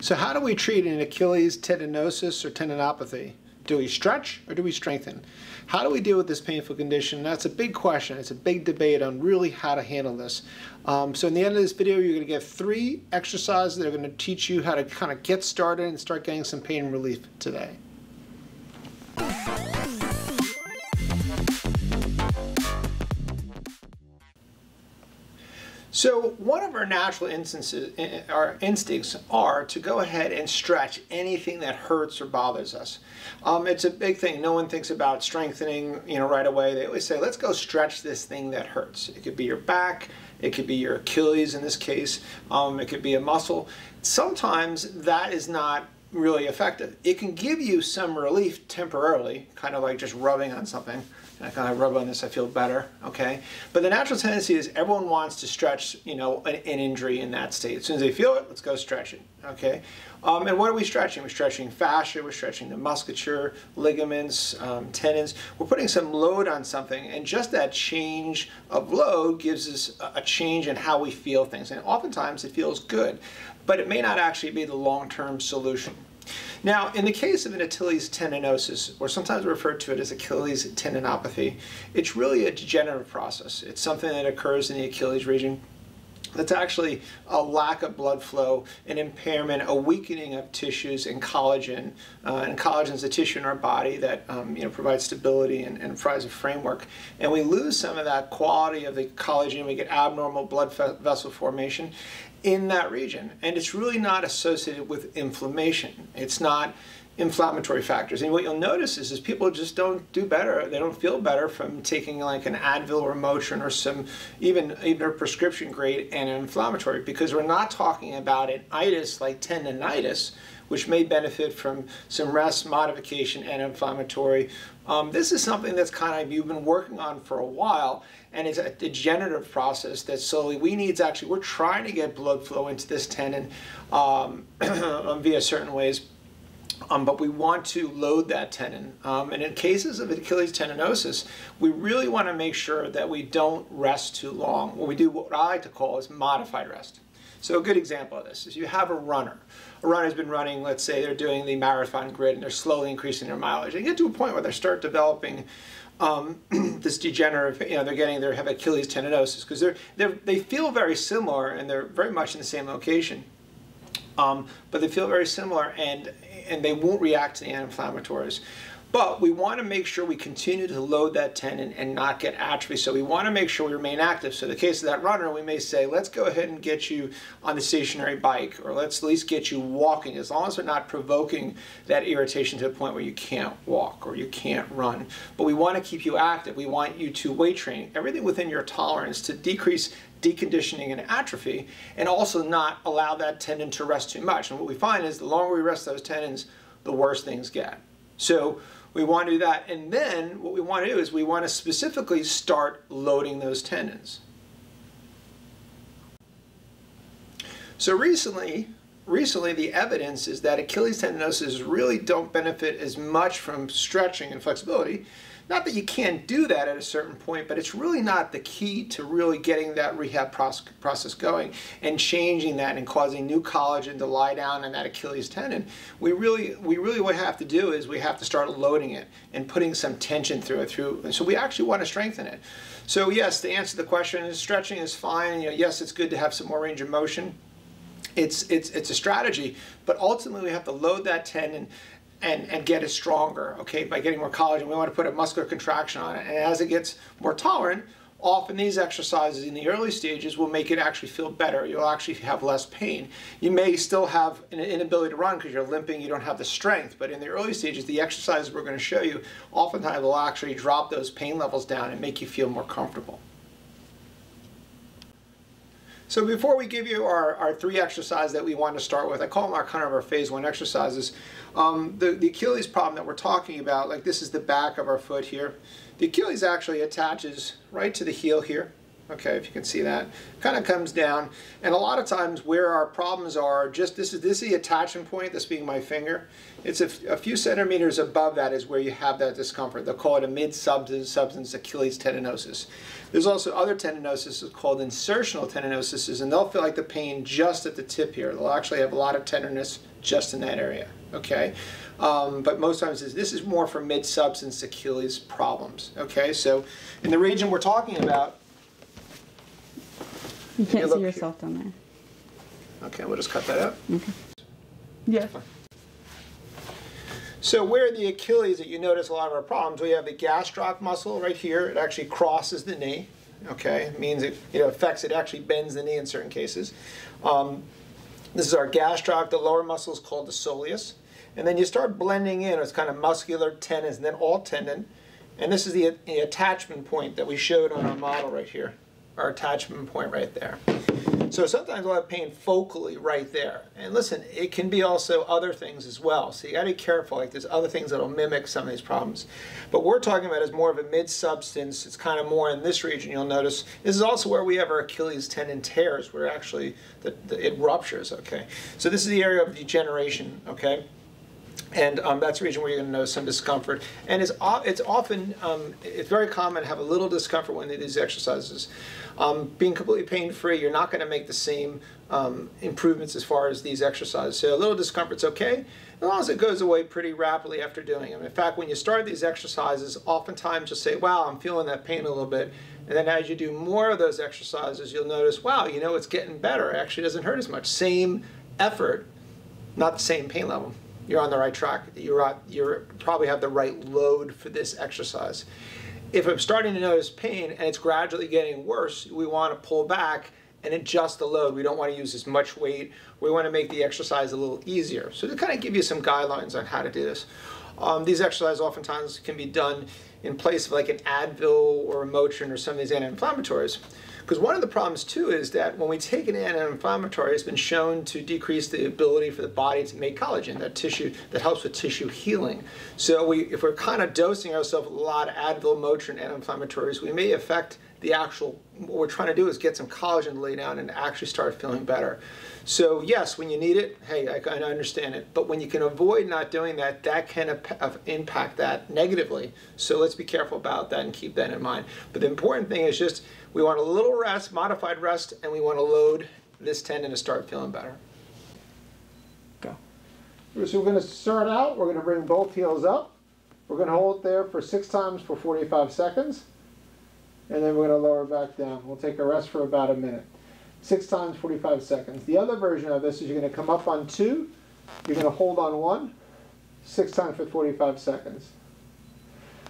So how do we treat an Achilles tendinosis or tendinopathy? Do we stretch or do we strengthen? How do we deal with this painful condition? That's a big question. It's a big debate on really how to handle this. So in the end of this video, you're going to get 3 exercises that are going to teach you how to kind of get started and start getting some pain relief today. So one of our natural instincts are to go ahead and stretch anything that hurts or bothers us. It's a big thing. No one thinks about strengthening, right away. They always say, let's go stretch this thing that hurts. It could be your back. It could be your Achilles in this case. It could be a muscle. Sometimes that is not really effective. It can give you some relief temporarily, kind of like just rubbing on something. I kind of rub on this, I feel better, okay? But the natural tendency is everyone wants to stretch, an injury in that state. As soon as they feel it, let's go stretch it, okay? And what are we stretching? We're stretching fascia, we're stretching the musculature, ligaments, tendons. We're putting some load on something, and just that change of load gives us a change in how we feel things. And oftentimes it feels good, but it may not actually be the long-term solution. Now, in the case of an Achilles tendinosis, or sometimes referred to it as Achilles tendinopathy, it's really a degenerative process. It's something that occurs in the Achilles region. That's actually a lack of blood flow, an impairment, a weakening of tissues and collagen. And collagen is a tissue in our body that provides stability and provides a framework. And we lose some of that quality of the collagen. We get abnormal blood vessel formation in that region. And it's really not associated with inflammation. It's not inflammatory factors. And what you'll notice is people just don't do better. They don't feel better from taking like an Advil or Motrin or some, even a prescription grade anti-inflammatory, because we're not talking about an itis like tendinitis, which may benefit from some rest modification anti-inflammatory. This is something that's kind of you've been working on for a while, and it's a degenerative process that slowly we're trying to get blood flow into this tendon via certain ways. But we want to load that tendon. And in cases of Achilles tendinosis, we really want to make sure that we don't rest too long. What we do, what I like to call is modified rest. So a good example of this is you have a runner. A runner's been running, let's say they're doing the marathon grid and they're slowly increasing their mileage. They get to a point where they start developing this degenerative, they have Achilles tendinosis because they feel very similar and they're very much in the same location. But they feel very similar and they won't react to the anti-inflammatories. But we want to make sure we continue to load that tendon and not get atrophy. So we want to make sure we remain active. So in the case of that runner, we may say, let's go ahead and get you on the stationary bike, or let's at least get you walking, as long as we're not provoking that irritation to the point where you can't walk or you can't run. But we want to keep you active. We want you to weight train, everything within your tolerance to decrease deconditioning and atrophy, and also not allow that tendon to rest too much. And what we find is the longer we rest those tendons, the worse things get. So we want to do that, and then what we want to do is we want to specifically start loading those tendons. So recently the evidence is that Achilles tendinosis really don't benefit as much from stretching and flexibility. Not that you can't do that at a certain point, but it's really not the key to really getting that rehab process going and changing that and causing new collagen to lie down in that Achilles tendon. We really what we have to do is we have to start loading it and putting some tension through it. And so we actually want to strengthen it. So yes, the answer to the question is stretching is fine. Yes, it's good to have some more range of motion. It's a strategy, but ultimately we have to load that tendon and get it stronger, okay, by getting more collagen. We want to put a muscular contraction on it, and as it gets more tolerant, often these exercises in the early stages will make it actually feel better. You'll actually have less pain. You may still have an inability to run because you're limping, you don't have the strength, but in the early stages, the exercises we're going to show you oftentimes will actually drop those pain levels down and make you feel more comfortable. So before we give you our 3 exercises that we want to start with, I call them kind of our phase 1 exercises. The Achilles problem that we're talking about, like this is the back of our foot here. The Achilles actually attaches right to the heel here. okay, if you can see that, kind of comes down. And a lot of times where our problems are, just this is the attachment point, this being my finger, it's a few centimeters above that is where you have that discomfort. They'll call it a mid-substance Achilles tendinosis. There's also other tendinoses called insertional tendinoses, and they'll feel like the pain just at the tip here. They'll actually have a lot of tenderness just in that area, okay? But most times this is more for mid-substance Achilles problems, okay? So in the region we're talking about, you can't see yourself down there. Okay, we'll just cut that out. Okay. Yeah. So where the Achilles that you notice a lot of our problems, we have the gastroc muscle right here. It actually crosses the knee. Okay, it means it affects, it actually bends the knee in certain cases. This is our gastroc. The lower muscle is called the soleus. And then you start blending in, it's kind of muscular tendons, and then all tendon. And this is the attachment point that we showed on our model right here. Our attachment point right there. So sometimes we'll have pain focally right there. And listen, it can be also other things as well. So you gotta be careful, like there's other things that'll mimic some of these problems. But what we're talking about is more of a mid-substance. It's kind of more in this region, you'll notice. This is also where we have our Achilles tendon tears, where actually it ruptures, okay? So this is the area of degeneration, okay? And that's the region where you're going to notice some discomfort. And it's very common to have a little discomfort when they do these exercises. Being completely pain-free, you're not going to make the same improvements as far as these exercises. So a little discomfort's okay, as long as it goes away pretty rapidly after doing them. In fact, when you start these exercises, oftentimes you'll say, wow, I'm feeling that pain a little bit. And then as you do more of those exercises, you'll notice, wow, you know, it's getting better. It actually doesn't hurt as much. Same effort, not the same pain level. You're on the right track. You probably have the right load for this exercise. If I'm starting to notice pain and it's gradually getting worse, we want to pull back and adjust the load. We don't want to use as much weight. We want to make the exercise a little easier. So to kind of give you some guidelines on how to do this. These exercises oftentimes can be done in place of like an Advil or a Motrin or some of these anti-inflammatories. Because one of the problems too is that when we take an anti-inflammatory, it's been shown to decrease the ability for the body to make collagen, that tissue that helps with tissue healing. So if we're kind of dosing ourselves with a lot of Advil, Motrin, anti-inflammatories, we may affect the actual, what we're trying to do is get some collagen to lay down and actually start feeling better. So yes, when you need it, hey, I understand it. But when you can avoid not doing that, that can impact that negatively. So let's be careful about that and keep that in mind. But the important thing is just, we want a little rest, modified rest, and we want to load this tendon to start feeling better. Go. So we're going to start out, we're going to bring both heels up. We're going to hold it there for 6 times for 45 seconds. And then we're going to lower back down. We'll take a rest for about a minute. 6 times, 45 seconds. The other version of this is you're going to come up on 2, you're going to hold on 1, 6 times for 45 seconds.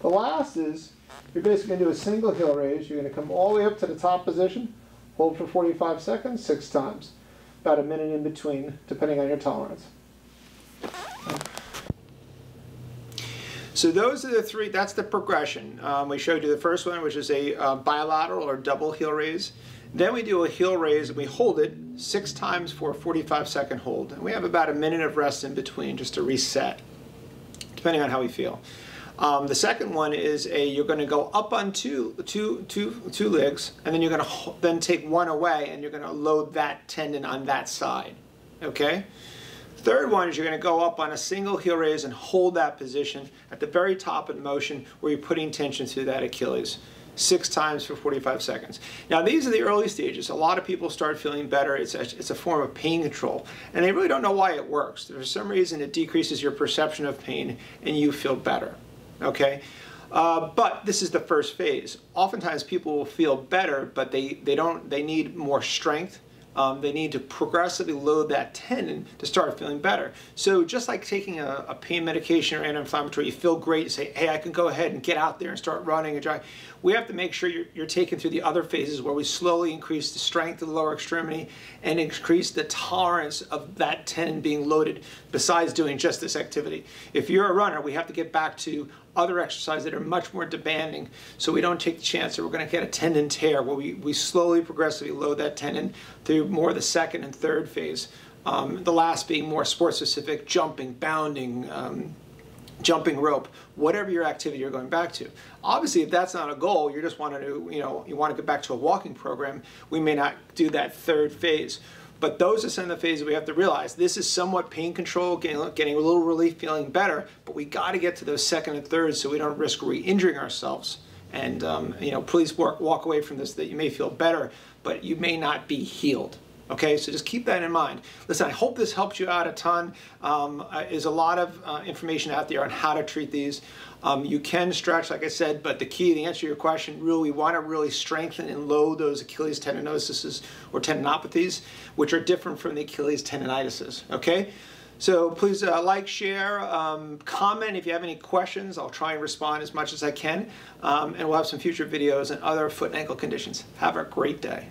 The last is, you're basically going to do a single heel raise. You're going to come all the way up to the top position, hold for 45 seconds, 6 times. About a minute in between, depending on your tolerance. So those are the 3, that's the progression. We showed you the first one, which is a bilateral or double heel raise. Then we do a heel raise and we hold it 6 times for a 45-second hold. And we have about a minute of rest in between just to reset, depending on how we feel. The second one is you're going to go up on two legs, and then you're going to then take one away, and you're going to load that tendon on that side, okay? Third one is you're going to go up on a single heel raise and hold that position at the very top of the motion where you're putting tension through that Achilles. 6 times for 45 seconds. Now these are the early stages. A lot of people start feeling better. It's a form of pain control. And they really don't know why it works. For some reason it decreases your perception of pain and you feel better. Okay? But this is the first phase. Oftentimes people will feel better, but they need more strength. They need to progressively load that tendon to start feeling better. So just like taking a pain medication or anti-inflammatory, you feel great, you say, hey, I can go ahead and get out there and start running and jogging. We have to make sure you're taking through the other phases where we slowly increase the strength of the lower extremity and increase the tolerance of that tendon being loaded besides doing just this activity. If you're a runner, we have to get back to other exercises that are much more demanding, so we don't take the chance that we're going to get a tendon tear where we slowly, progressively load that tendon through more the second and third phase. The last being more sport-specific, jumping, bounding, jumping rope, whatever your activity you're going back to. Obviously, if that's not a goal, you just want to, you want to get back to a walking program, we may not do that third phase. But those are some of the phases we have to realize. This is somewhat pain control, getting a little relief, feeling better, but we got to get to those second and third so we don't risk re-injuring ourselves. And please walk away from this that you may feel better, but you may not be healed. Okay, so just keep that in mind. Listen, I hope this helped you out a ton. There's a lot of information out there on how to treat these. You can stretch, like I said, but the key, the answer to your question, really, we want to really strengthen and load those Achilles tendinoses or tendinopathies, which are different from the Achilles tendinitises, okay? So please like, share, comment if you have any questions. I'll try and respond as much as I can, and we'll have some future videos on other foot and ankle conditions. Have a great day.